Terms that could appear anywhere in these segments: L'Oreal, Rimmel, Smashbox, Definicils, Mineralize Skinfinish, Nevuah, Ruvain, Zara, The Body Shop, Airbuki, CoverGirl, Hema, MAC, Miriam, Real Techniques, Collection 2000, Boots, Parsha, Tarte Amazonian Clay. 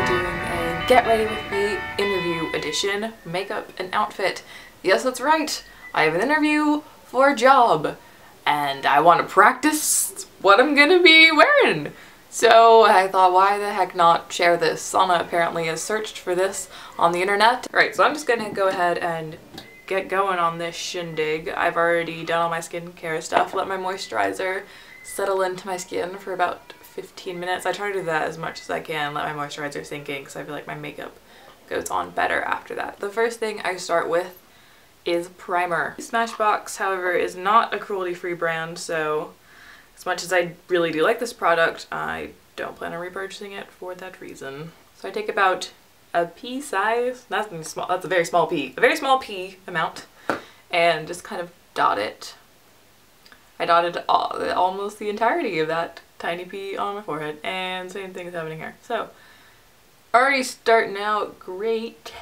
be doing a Get Ready With Me interview edition, makeup and outfit. Yes, that's right, I have an interview for a job, and I want to practice what I'm gonna be wearing. So I thought, why the heck not share this? Sana apparently has searched for this on the internet. Alright, so I'm just gonna go ahead and get going on this shindig. I've already done all my skincare stuff, let my moisturizer settle into my skin for about 15 minutes. I try to do that as much as I can, let my moisturizer sink in, because I feel like my makeup goes on better after that. The first thing I start with is primer. Smashbox, however, is not a cruelty-free brand, so as much as I really do like this product, I don't plan on repurchasing it for that reason. So I take about a pea size, that's a very small pea, amount, and just kind of dot it. I dotted almost the entirety of that tiny pea on my forehead, and same thing is happening here. So, already starting out great.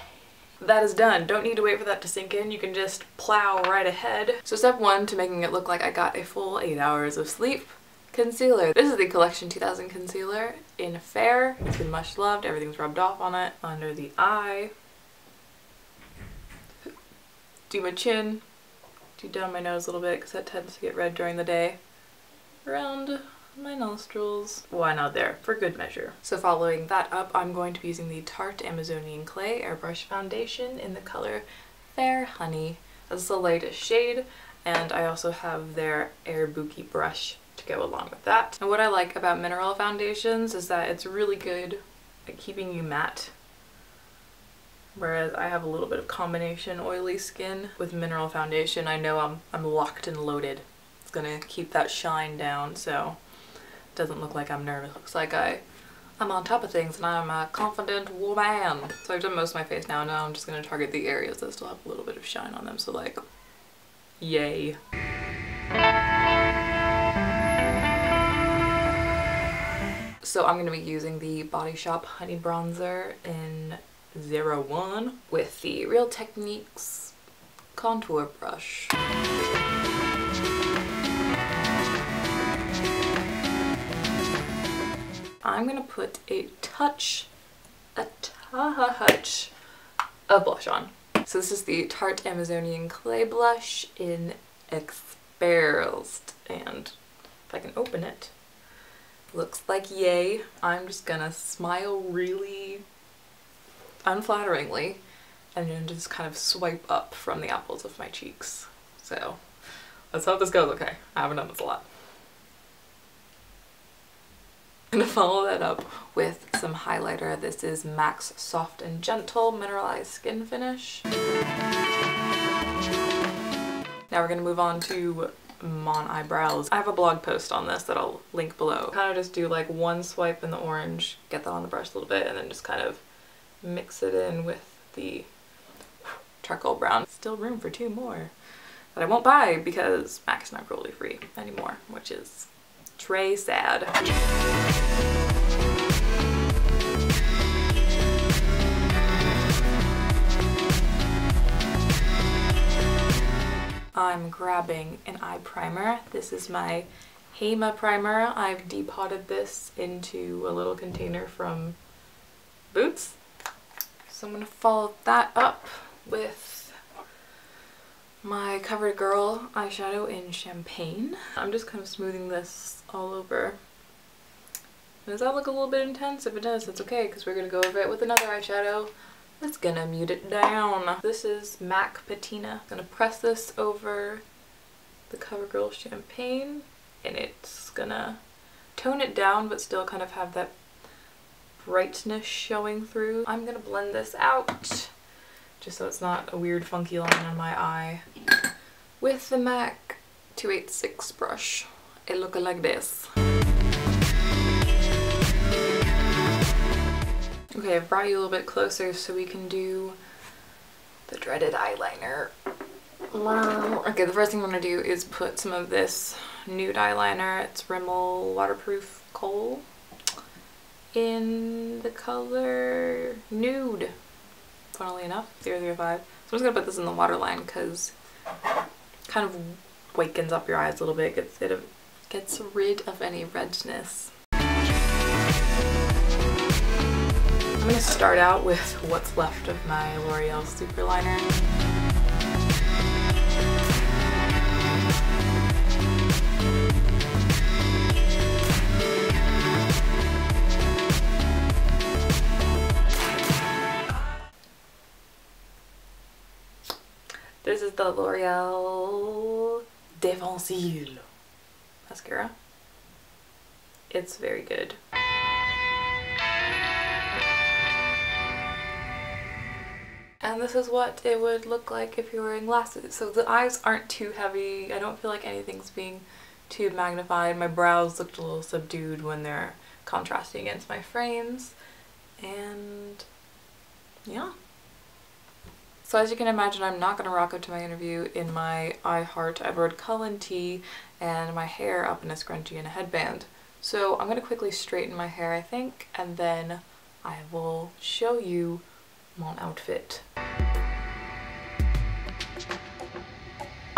That is done. Don't need to wait for that to sink in. You can just plow right ahead. So step one to making it look like I got a full 8 hours of sleep. Concealer. This is the Collection 2000 concealer in Fair. It's been much loved. Everything's rubbed off on it. Under the eye. Do my chin. Do down my nose a little bit because that tends to get red during the day. Around my nostrils. Why not there? For good measure. So following that up, I'm going to be using the Tarte Amazonian Clay Airbrush Foundation in the color Fair Honey. That's the lightest shade, and I also have their Airbuki brush to go along with that. And what I like about mineral foundations is that it's really good at keeping you matte, whereas I have a little bit of combination oily skin. With mineral foundation, I know I'm locked and loaded. It's gonna keep that shine down, so doesn't look like I'm nervous. Looks like I'm on top of things and I'm a confident woman. So I've done most of my face now. Now I'm just gonna target the areas that still have a little bit of shine on them. So like, yay. So I'm gonna be using the Body Shop Honey Bronzer in 01 with the Real Techniques contour brush. I'm going to put a touch of blush on. So this is the Tarte Amazonian Clay blush in Experienced, and if I can open it, looks like yay. I'm just going to smile really unflatteringly and then just kind of swipe up from the apples of my cheeks. So let's hope this goes okay. I haven't done this a lot. I'm gonna follow that up with some highlighter. This is MAC's Soft and Gentle Mineralized Skin Finish. Now we're gonna move on to Mon Eyebrows. I have a blog post on this that I'll link below. Kind of just do like one swipe in the orange, get that on the brush a little bit, and then just kind of mix it in with the charcoal brown. Still room for two more that I won't buy because MAC is not cruelty free anymore, which is very sad. I'm grabbing an eye primer. This is my Hema primer. I've depotted this into a little container from Boots. So I'm gonna follow that up with my CoverGirl eyeshadow in Champagne. I'm just kind of smoothing this all over. Does that look a little bit intense? If it does, that's okay, because we're gonna go over it with another eyeshadow that's gonna mute it down. This is MAC Patina. I'm gonna press this over the CoverGirl Champagne, and it's gonna tone it down but still kind of have that brightness showing through. I'm gonna blend this out, just so it's not a weird funky line on my eye, with the MAC 286 brush. It looking like this. Okay, I've brought you a little bit closer so we can do the dreaded eyeliner. Okay, the first thing I'm gonna do is put some of this nude eyeliner. It's Rimmel Waterproof Kohl in the color Nude. Funnily enough, 005. So I'm just gonna put this in the waterline because it kind of wakens up your eyes a little bit. It gets rid of any redness. I'm gonna start out with what's left of my L'Oreal Super Liner. This is the L'Oreal Definicils mascara. It's very good. And this is what it would look like if you were wearing glasses. So the eyes aren't too heavy. I don't feel like anything's being too magnified. My brows looked a little subdued when they're contrasting against my frames. And yeah. So as you can imagine, I'm not going to rock up to my interview in my I Heart Edward Cullen tee and my hair up in a scrunchie and a headband. So I'm going to quickly straighten my hair, I think, and then I will show you my outfit.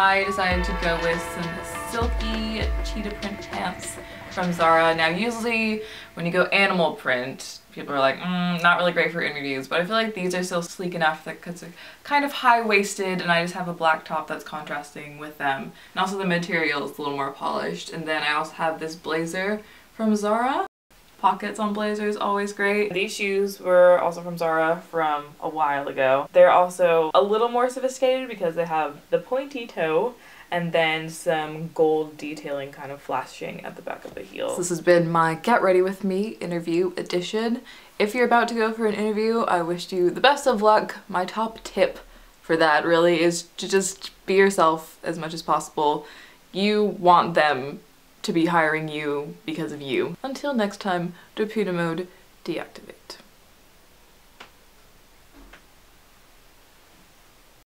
I decided to go with some silky cheetah print pants from Zara. Now usually when you go animal print, people are like, not really great for interviews, but I feel like these are still sleek enough that it's kind of high-waisted, and I just have a black top that's contrasting with them. And also the material is a little more polished. And then I also have this blazer from Zara. Pockets on blazers, always great. These shoes were also from Zara from a while ago. They're also a little more sophisticated because they have the pointy toe and then some gold detailing kind of flashing at the back of the heel. So this has been my Get Ready With Me interview edition. If you're about to go for an interview, I wish you the best of luck. My top tip for that really is to just be yourself as much as possible. You want them to be hiring you because of you. Until next time, Dopamine mode, deactivate.